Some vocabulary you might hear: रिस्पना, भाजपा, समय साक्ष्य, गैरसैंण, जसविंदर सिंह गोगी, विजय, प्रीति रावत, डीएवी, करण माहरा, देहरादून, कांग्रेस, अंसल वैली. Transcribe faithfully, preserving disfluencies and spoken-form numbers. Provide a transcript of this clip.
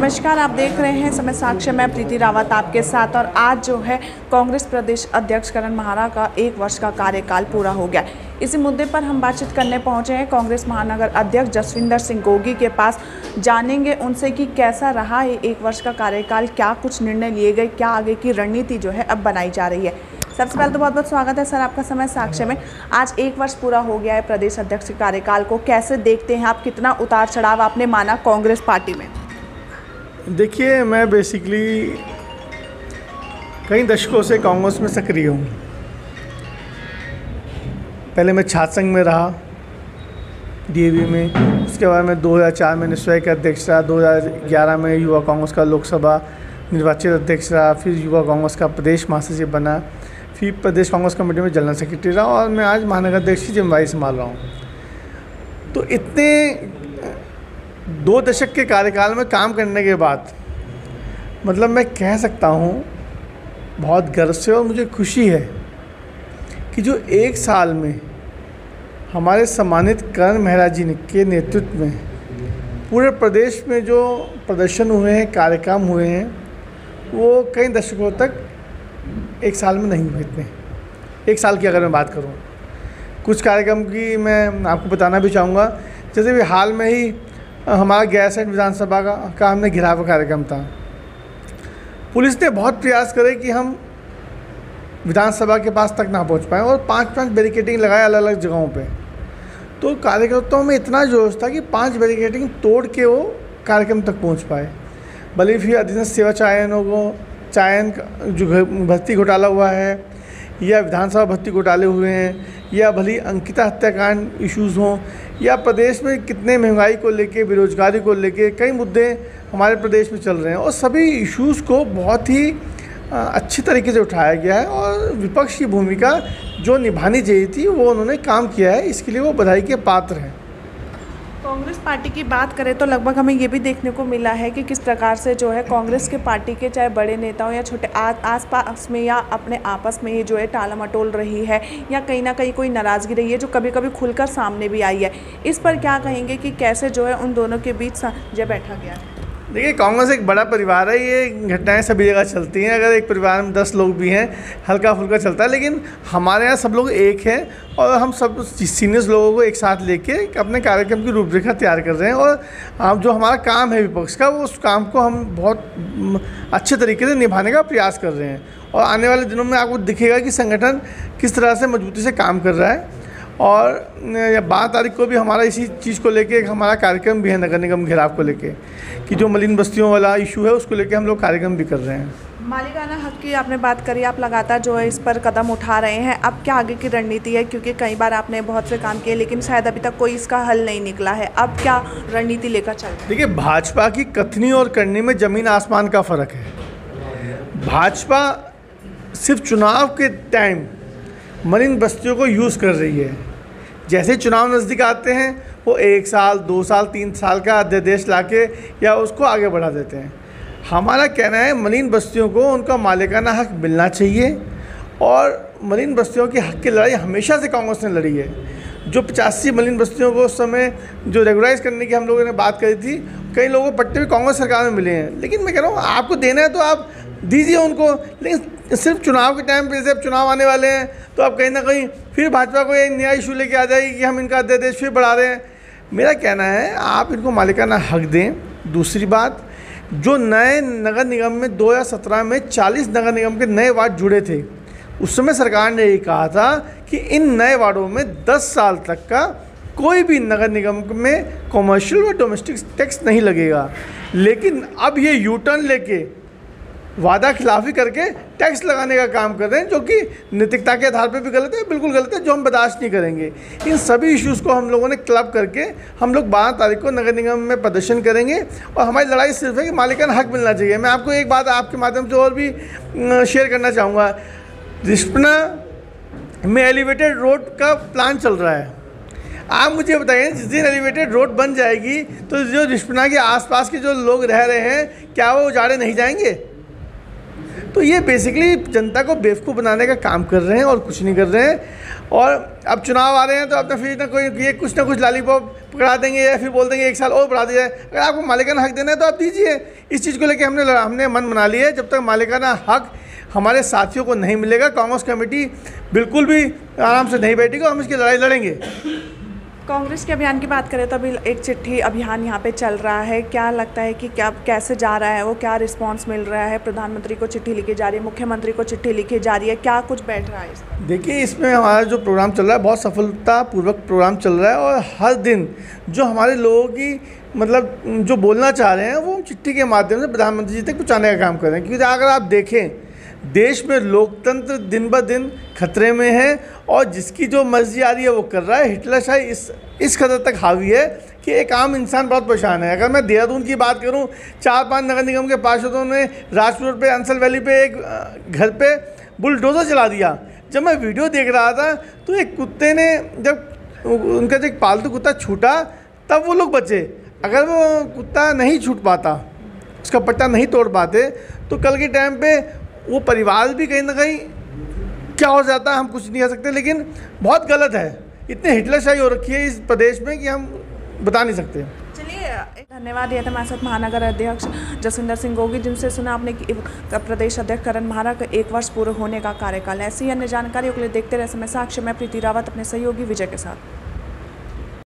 नमस्कार, आप देख रहे हैं समय साक्ष्य में प्रीति रावत आपके साथ। और आज जो है कांग्रेस प्रदेश अध्यक्ष करण माहरा का एक वर्ष का कार्यकाल पूरा हो गया। इसी मुद्दे पर हम बातचीत करने पहुंचे हैं कांग्रेस महानगर अध्यक्ष जसविंदर सिंह गोगी के पास। जानेंगे उनसे कि कैसा रहा ये एक वर्ष का कार्यकाल, क्या कुछ निर्णय लिए गए, क्या आगे की रणनीति जो है अब बनाई जा रही है। सबसे पहले तो बहुत बहुत स्वागत है सर आपका समय साक्ष्य में। आज एक वर्ष पूरा हो गया है प्रदेश अध्यक्ष के कार्यकाल को, कैसे देखते हैं आप, कितना उतार चढ़ाव आपने माना कांग्रेस पार्टी में? देखिए, मैं बेसिकली कई दशकों से कांग्रेस में सक्रिय हूँ। पहले मैं छात्र संघ में रहा, डीएवी में, उसके बाद में दो हज़ार चार में निश्चय का अध्यक्ष रहा, दो हज़ार ग्यारह में युवा कांग्रेस का लोकसभा निर्वाचित अध्यक्ष रहा, फिर युवा कांग्रेस का प्रदेश महासचिव बना, फिर प्रदेश कांग्रेस कमेटी में जनरल सेक्रेटरी रहा और मैं आज महानगर अध्यक्ष की जिम्मेदारी संभाल रहा हूँ। तो इतने दो दशक के कार्यकाल में काम करने के बाद मतलब मैं कह सकता हूँ बहुत गर्व से, और मुझे खुशी है कि जो एक साल में हमारे सम्मानित करण माहरा जी के नेतृत्व में पूरे प्रदेश में जो प्रदर्शन हुए हैं, कार्यक्रम हुए हैं, वो कई दशकों तक एक साल में नहीं हुए थे। एक साल की अगर मैं बात करूँ, कुछ कार्यक्रम की मैं आपको बताना भी चाहूँगा। जैसे भी हाल में ही हमारा गैरसैंण विधानसभा का, का हमने घेराव कार्यक्रम था। पुलिस ने बहुत प्रयास करे कि हम विधानसभा के पास तक ना पहुंच पाएँ और पांच पांच बैरिकेडिंग लगाए अलग अलग जगहों पे। तो कार्यकर्ताओं में इतना जोश था कि पांच बैरिकेडिंग तोड़ के वो कार्यक्रम तक पहुंच पाए। भले फिर अधीनस्थ सेवा चयनों को चयन जो भर्ती घोटाला हुआ है या विधानसभा भर्ती घोटाले हुए हैं या भली अंकिता हत्याकांड इश्यूज़ हों या प्रदेश में कितने महंगाई को लेके, बेरोजगारी को लेके कई मुद्दे हमारे प्रदेश में चल रहे हैं और सभी इश्यूज़ को बहुत ही अच्छी तरीके से उठाया गया है और विपक्ष की भूमिका जो निभानी चाहिए थी वो उन्होंने काम किया है, इसके लिए वो बधाई के पात्र हैं। कांग्रेस पार्टी की बात करें तो लगभग हमें ये भी देखने को मिला है कि किस प्रकार से जो है कांग्रेस के पार्टी के चाहे बड़े नेताओं या छोटे आस पास में या अपने आपस में ही जो है टाला मटोल रही है या कहीं ना कहीं कोई नाराज़गी रही है जो कभी कभी खुलकर सामने भी आई है। इस पर क्या कहेंगे कि कैसे जो है उन दोनों के बीच जो बैठा गया है? देखिए, कांग्रेस एक बड़ा परिवार है, ये घटनाएँ सभी जगह चलती हैं। अगर एक परिवार में दस लोग भी हैं हल्का फुल्का चलता है, लेकिन हमारे यहाँ सब लोग एक हैं और हम सब सीनियर्स लोगों को एक साथ लेके अपने कार्यक्रम की रूपरेखा तैयार कर रहे हैं और आप जो हमारा काम है विपक्ष का, वो उस काम को हम बहुत अच्छे तरीके से निभाने का प्रयास कर रहे हैं। और आने वाले दिनों में आपको दिखेगा कि संगठन किस तरह से मजबूती से काम कर रहा है। और बारह तारीख को भी हमारा इसी चीज़ को लेके हमारा कार्यक्रम भी है नगर निगम घेराव को लेके, कि जो मलिन बस्तियों वाला इशू है उसको लेके हम लोग कार्यक्रम भी कर रहे हैं। मालिकाना हक की आपने बात करी, आप लगातार जो है इस पर कदम उठा रहे हैं, अब क्या आगे की रणनीति है? क्योंकि कई बार आपने बहुत से काम किए लेकिन शायद अभी तक कोई इसका हल नहीं निकला है, अब क्या रणनीति लेकर चल रहे हैं? देखिए, भाजपा की कथनी और करनी में ज़मीन आसमान का फ़र्क है। भाजपा सिर्फ चुनाव के टाइम मलिन बस्तियों को यूज़ कर रही है। जैसे चुनाव नज़दीक आते हैं वो एक साल, दो साल, तीन साल का अध्यादेश ला के या उसको आगे बढ़ा देते हैं। हमारा कहना है मलिन बस्तियों को उनका मालिकाना हक मिलना चाहिए और मलिन बस्तियों के हक की लड़ाई हमेशा से कांग्रेस ने लड़ी है। जो पचासी मलिन बस्तियों को उस समय जो रेगुलराइज करने की हम लोगों ने बात करी थी, कई लोगों को पट्टे भी कांग्रेस सरकार में मिले हैं, लेकिन मैं कह रहा हूँ आपको देना है तो आप दीजिए उनको, लेकिन सिर्फ चुनाव के टाइम पर, जब चुनाव आने वाले हैं तो आप कहीं ना कहीं फिर भाजपा को ये नया इशू लेके आ जाएगी कि हम इनका अध्यादेश फिर बढ़ा रहे हैं। मेरा कहना है आप इनको मालिकाना हक दें। दूसरी बात, जो नए नगर निगम में दो हज़ार सत्रह में चालीस नगर निगम के नए वार्ड जुड़े थे, उस समय सरकार ने ये कहा था कि इन नए वार्डों में दस साल तक का कोई भी नगर निगम में कॉमर्शियल व डोमेस्टिक टैक्स नहीं लगेगा, लेकिन अब ये यू टर्न लेके वादा खिलाफी करके टैक्स लगाने का काम कर रहे हैं, जो कि नैतिकता के आधार पर भी गलत है, बिल्कुल गलत है, जो हम बर्दाश्त नहीं करेंगे। इन सभी इश्यूज़ को हम लोगों ने क्लब करके हम लोग बारह तारीख को नगर निगम में प्रदर्शन करेंगे और हमारी लड़ाई सिर्फ है कि मालिकाना हक मिलना चाहिए। मैं आपको एक बात आपके माध्यम से और भी शेयर करना चाहूँगा। रिस्पना में एलिवेटेड रोड का प्लान चल रहा है। आप मुझे बताइए, जिस दिन एलिवेटेड रोड बन जाएगी तो जो रिस्पना के आसपास के जो लोग रह रहे हैं, क्या वो उजाड़े नहीं जाएंगे? तो ये बेसिकली जनता को बेवकूफ़ बनाने का काम कर रहे हैं और कुछ नहीं कर रहे हैं। और अब चुनाव आ रहे हैं तो अब ना फिर ना कोई ये कुछ ना कुछ लालीपॉप बढ़ा देंगे या फिर बोल देंगे एक साल और बढ़ा दिया जाए। अगर आपको मालिकाना हक देना है तो आप दीजिए। इस चीज़ को लेकर हमने हमने मन बना लिया है, जब तक मालिकाना हक हमारे साथियों को नहीं मिलेगा कांग्रेस कमेटी बिल्कुल भी आराम से नहीं बैठेगी, हम इसकी लड़ाई लड़ेंगे। कांग्रेस के अभियान की बात करें तो अभी एक चिट्ठी अभियान यहाँ पे चल रहा है, क्या लगता है कि क्या कैसे जा रहा है वो, क्या रिस्पांस मिल रहा है? प्रधानमंत्री को चिट्ठी लिखी जा रही है, मुख्यमंत्री को चिट्ठी लिखी जा रही है, क्या कुछ बैठ रहा है इसमें? देखिए, इसमें हमारा जो प्रोग्राम चल रहा है बहुत सफलतापूर्वक प्रोग्राम चल रहा है और हर दिन जो हमारे लोगों की मतलब जो बोलना चाह रहे हैं वो हम चिट्ठी के माध्यम से प्रधानमंत्री जी तक पहुँचाने का काम कर रहे हैं। क्योंकि अगर आप देखें देश में लोकतंत्र दिन ब दिन खतरे में है और जिसकी जो मर्जी आ रही है वो कर रहा है। हिटलरशाही इस इस कदर तक हावी है कि एक आम इंसान बहुत परेशान है। अगर मैं देहरादून की बात करूं, चार पांच नगर निगम के पार्षदों ने राजपुर पे अंसल वैली पे एक घर पे बुलडोज़र चला दिया। जब मैं वीडियो देख रहा था तो एक कुत्ते ने, जब उनका जो एक पालतू कुत्ता छूटा तब वो लोग बचे। अगर वो कुत्ता नहीं छूट पाता, उसका पट्टा नहीं तोड़ पाते, तो कल के टाइम पर वो परिवार भी कहीं ना कहीं क्या हो जाता, हम कुछ नहीं कह सकते। लेकिन बहुत गलत है, इतने हिटलरशाही हो रखी है इस प्रदेश में कि हम बता नहीं सकते। चलिए, धन्यवाद। ये हमारे साथ महानगर अध्यक्ष जसविंदर सिंह गोगी, जिनसे सुना आपने कि प्रदेश अध्यक्ष करण माहरा का एक वर्ष पूरा होने का कार्यकाल। ऐसी अन्य जानकारियों के लिए देखते रहे समय साक्ष्य में प्रीति रावत अपने सहयोगी विजय के साथ।